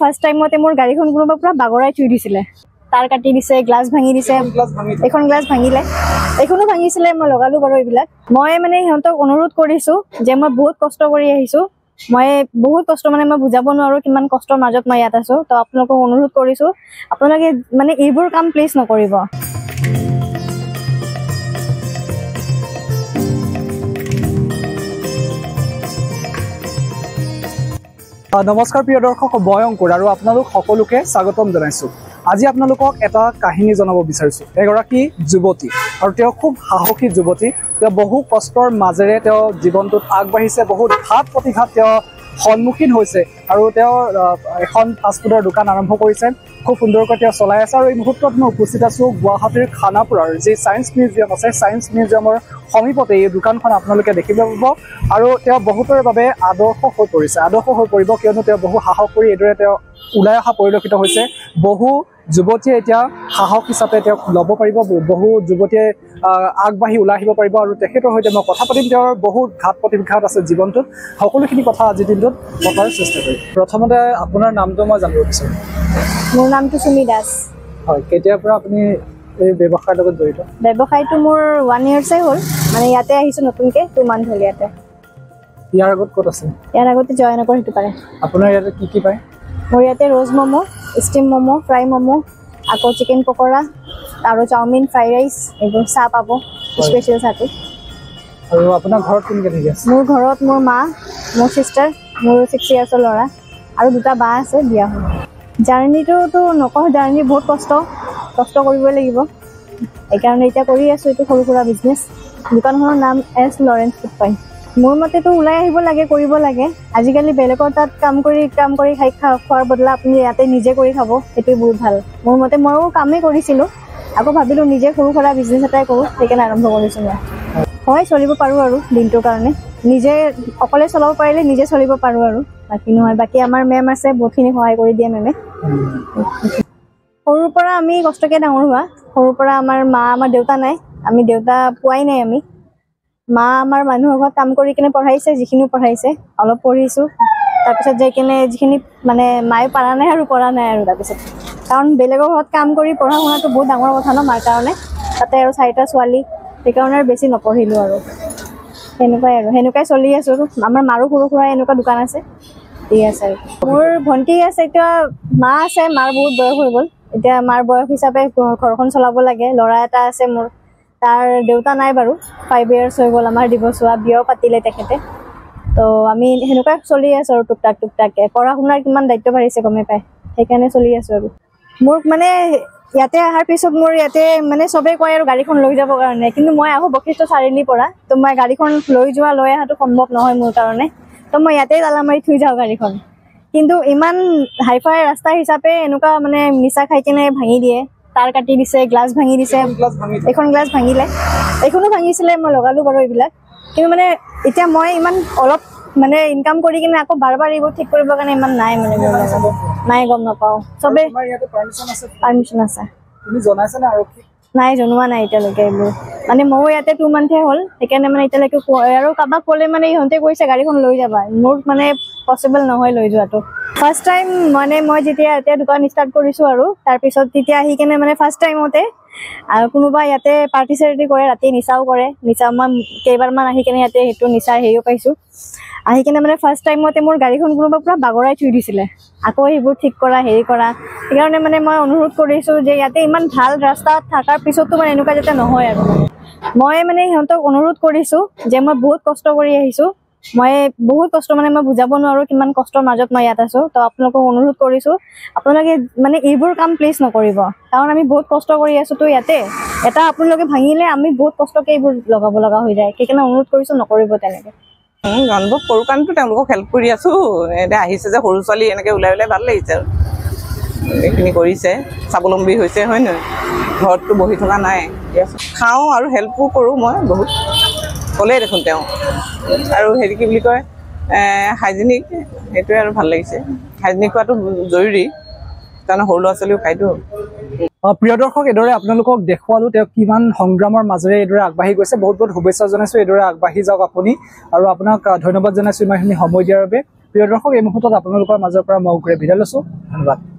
First টাইমতে মোৰ গাড়ীখন কোনোবা পুৰা বাগৰাই থৈ দিছিলে, তার কাটি দিছে, গ্লাস ভাঙি দিছে, এখন গ্লাস ভাঙিলে, এখনো ভাঙিছিলে, মই লগালো বাৰু এইবিলাক। মই মানে সিহঁতক অনুৰোধ কৰিছো যে মই বহুত কষ্ট কৰি আহিছো, মই বহুত কষ্ট, মানে মই বুজাব নোৱাৰো কিমান কষ্টৰ মাজত মই ইয়াত আছো। তো আপোনালোকক অনুৰোধ কৰিছো, আপোনালোকে মানে এইবোৰ কাম প্লিজ নকৰিব। নমস্কাৰ প্ৰিয় দৰ্শক, মই অংকুৰ আৰু আপোনালোক সকলোকে স্বাগতম জনাইছো। আজি আপোনালোকক এটা কাহিনী জনাব বিচাৰিছো। এগৰাকী যুৱতী, আৰু তেওঁ খুব সাহসী যুৱতী। তেওঁ বহু কষ্টৰ মাজেৰে তেওঁ জীৱনটোত আগবাঢ়িছে, বহুত ঘাত প্ৰতিঘাত তেওঁ সন্মুখীন হৈছে, আৰু তেওঁ এখন ফাষ্টফুডৰ দোকান আৰম্ভ কৰিছে, খুব সুন্দৰকৈ তেওঁ চলাই আছে। আৰু এই মুহূৰ্তত মই উপস্থিত আছো গুৱাহাটীৰ খানাপুৰাৰ যি ছায়েন্স মিউজিয়াম আছে, ছায়েন্স মিউজিয়ামৰ সমীপতে এই দোকানখন আপোনালোকে দেখিব পাব। আৰু তেওঁ বহুতৰ বাবে আদৰ্শ হৈ পৰিছে, আদৰ্শ হৈ পৰিব, কিয়নো তেওঁ বহু সাহস কৰি এইদৰে তেওঁ ওলাই অহা পৰিলক্ষিত হৈছে। বহু যুৱতীয়ে এতিয়া সাহস হিচাপে তেওঁক ল'ব পাৰিব, বহু যুৱতীয়ে আগবাঢ়ি ওলাই আহিব পাৰিব। আৰু তেখেতৰ সৈতে মই কথা পাতিম, তেওঁৰ বহুত ঘাত প্ৰতিঘাত আছে জীৱনটোত, সকলোখিনি কথা আজিৰ দিনটোত পতাৰ চেষ্টা কৰিম। প্ৰথমতে আপোনাৰ নামটো মই জানিব বিচাৰোঁ। মোৰ নামটো চুমি দাস হয়। কেতিয়াৰ পৰা আপুনি এই ব্যৱসায়ৰ লগত জড়িত? ব্যৱসায়টো মোৰ 1 years হ'ল, মানে ইয়াতে আহিছোঁ নতুনকৈ, 2 month হ'ল ইয়াতে। ইয়াৰ আগত ক'ত আছে? ইয়াৰ আগতে জয়নগৰ সেইটো পাৰে। আপোনাৰ ইয়াতে কি কি পায়? মোৰ ইয়াতে rose momo', steam momo', fry momo', আকৌ চিকেন পকৰা আৰু চাওমিন, ফ্ৰাইড ৰাইচ, এইবোৰ চাহ পাব, স্পেচিয়েল চাহটো। আৰু আপোনাৰ ঘৰত কোন কোন আছে? মোৰ ঘৰত মোৰ মা, মোৰ ছিষ্টাৰ, মোৰ 6 years ল'ৰা, আৰু 2টা বা আছে, বিয়া হ'ল। জাৰ্ণিটোতো নকওঁ, জাৰ্ণি বহুত কষ্ট, কষ্ট কৰিবই লাগিব, সেইকাৰণে এতিয়া কৰি আছোঁ এইটো সৰু সুৰা বিজনেছ। দোকানখনৰ নাম এছ লৰেন্স পাই। মোৰ মতেতো ওলাই আহিব লাগে, কৰিব লাগে। আজিকালি বেলেগৰ তাত কাম কৰি খাই খোৱাৰ বদলা আপুনি ইয়াতে নিজে কৰি খাব, সেইটোৱে বহুত ভাল মোৰ মতে। ময়ো কামেই কৰিছিলোঁ, আকৌ ভাবিলোঁ নিজে সৰু সুৰা বিজনেছ এটাই কৰোঁ, সেইকাৰণে আৰম্ভ কৰিছোঁ। মই হয় চলিব পাৰোঁ আৰু দিনটোৰ কাৰণে, নিজে অকলে চলাব পাৰিলে নিজে চলিব পাৰোঁ আৰু বাকী নহয়। বাকী আমাৰ মেম আছে, বহুতখিনি সহায় কৰি দিয়ে মেমে। সৰুৰ পৰা আমি কষ্টকে ডাঙৰ হোৱা, সৰুৰ পৰা আমাৰ মা, আমাৰ দেউতা নাই, আমি দেউতা পোৱাই নাই। আমি মা আমাৰ মানুহৰ ঘৰত কাম কৰি কিনে পঢ়াইছে, যিখিনি পঢ়াইছে অলপ পঢ়িছোঁ, তাৰপিছত যাই কিনে যিখিনি মানে মায়ে পৰা নাই আৰু তাৰপিছত, কাৰণ বেলেগৰ ঘৰত কাম কৰি পঢ়া শুনাটো বহুত ডাঙৰ কথা ন মাৰ কাৰণে, তাতে আৰু 4টা ছোৱালী, সেইকাৰণে আৰু বেছি নপঢ়িলোঁ আৰু সেনেকুৱাই চলি আছোঁ। আমাৰ মাৰো সৰু সুৰা এনেকুৱা দোকান আছে, ঠিক আছে। মোৰ ভণ্টি আছে, এতিয়া মা আছে, মাৰ বহুত বয়স হৈ গ'ল, এতিয়া মাৰ বয়স হিচাপে ঘৰখন চলাব লাগে। ল'ৰা এটা আছে মোৰ, তাৰ দেউতা নাই বাৰু, 5 years হৈ গ'ল আমাৰ ডিভৰ্চ হোৱা, বিয়াও পাতিলে তেখেতে। তো আমি সেনেকুৱা চলি আছোঁ আৰু টুকটাককৈ। পঢ়া শুনাৰ কিমান দায়িত্ব বাঢ়িছে গমেই পায়, সেইকাৰণে চলি আছোঁ আৰু। মোক মানে ইয়াতে অহাৰ পিছত মোৰ ইয়াতে মানে চবেই কয় আৰু গাড়ীখন লৈ যাবৰ কাৰণে, কিন্তু মই আহোঁ বশিষ্ঠ চাৰিআলিৰ পৰা, তো মই গাড়ীখন লৈ অহাটো সম্ভৱ নহয় মোৰ কাৰণে, তো মই ইয়াতে তালা মাৰি থৈ যাওঁ গাড়ীখন। কিন্তু ইমান হাইফাই ৰাস্তা হিচাপে এনেকুৱা মানে নিচা খাই কিনে ভাঙি দিয়ে, তার কাটি দিছে, গ্লাছ ভাঙি দিছে, এখন গ্লাছ ভাঙিলে, এখনো ভাঙিছিলে, মই লগালো বাৰু এইবিলাক। কিন্তু মানে এতিয়া মই ইমান অলপ মানে ইনকাম কৰি কিনে আকৌ বাৰ এইবোৰ ঠিক কৰিবৰ কাৰণে ইমান নাই, মানে নাই, গম নাপাওঁ। চবে পাৰ্মিশ্যন আছে, নাই জনোৱা নাই এতিয়ালৈকে এইবোৰ, মানে ময়ো ইয়াতে 2 monthহে হ'ল, সেইকাৰণে মানে এতিয়ালৈকে আৰু কাৰোবাক ক'লে মানে ইহঁতে কৈছে গাড়ীখন লৈ যাবা, মোৰ মানে পচিবল নহয় লৈ যোৱাটো। ফাৰ্ষ্ট টাইম মানে মই যেতিয়া এতিয়া দোকান ষ্টাৰ্ট কৰিছোঁ আৰু তাৰপিছত তেতিয়া আহি কেনে মানে ফাৰ্ষ্ট টাইমতে আৰু কোনোবা ইয়াতে পাৰ্টি চাৰ্টি কৰে, ৰাতি নিচাও কৰে, নিচা মই কেইবাৰমান আহি কেনে ইয়াতে সেইটো নিচা হেৰিও পাইছোঁ। আহি কিনে মানে ফাৰ্ষ্ট টাইমতে মোৰ গাড়ীখন কোনোবা পুৰা বাগৰাই থৈ দিছিলে, আকৌ সেইবোৰ ঠিক কৰা হেৰি কৰা। সেইকাৰণে মানে মই অনুৰোধ কৰিছোঁ যে ইয়াতে ইমান ভাল ৰাস্তা থকাৰ পিছতো মানে এনেকুৱা যাতে নহয় আৰু। মই মানে সিহঁতক অনুৰোধ কৰিছোঁ যে মই বহুত কষ্ট কৰি আহিছোঁ, মই বহুত কষ্ট, মানে মই বুজাব নোৱাৰোঁ কিমান কষ্টৰ মাজত মই ইয়াত আছোঁ। তো আপোনালোকক অনুৰোধ কৰিছোঁ, আপোনালোকে মানে এইবোৰ কাম প্লিজ নকৰিব, কাৰণ আমি বহুত কষ্ট কৰি আছোঁ। তো ইয়াতে এটা আপোনালোকে ভাঙিলে আমি বহুত কষ্টকৈ এইবোৰ লগাব লগা হৈ যায়, সেইকাৰণে অনুৰোধ কৰিছোঁ নকৰিব তেনেকৈ। জন্মক সৰু কাৰণেতো তেওঁলোকক হেল্প কৰি আছোঁ, এতিয়া আহিছে যে সৰু ছোৱালী এনেকৈ ওলাই ভাল লাগিছে আৰু এইখিনি কৰিছে, স্বাৱলম্বী হৈছে, হয় নহয়? ঘৰততো বহি থকা নাই, খাওঁ আৰু হেল্পো কৰোঁ মই বহুত, ক'লেই দেখোন তেওঁ। আৰু হেৰি কি বুলি কয়, হাইজেনিক, সেইটোৱে আৰু ভাল লাগিছে। হাইজেনিক খোৱাটো জৰুৰী, কাৰণ সৰু ল'ৰা ছোৱালীও খাইতো। প্ৰিয় দৰ্শক, এইদৰে আপোনালোকক দেখুৱালোঁ তেওঁ কিমান সংগ্ৰামৰ মাজেৰে এইদৰে আগবাঢ়ি গৈছে। বহুত বহুত শুভেচ্ছা জনাইছোঁ, এইদৰে আগবাঢ়ি যাওক আপুনি, আৰু আপোনাক ধন্যবাদ জনাইছোঁ ইমানখিনি সময় দিয়াৰ বাবে। প্ৰিয় দৰ্শক এই মুহূৰ্তত আপোনালোকৰ মাজৰ পৰা মই বিদায় লৈছোঁ। ধন্যবাদ।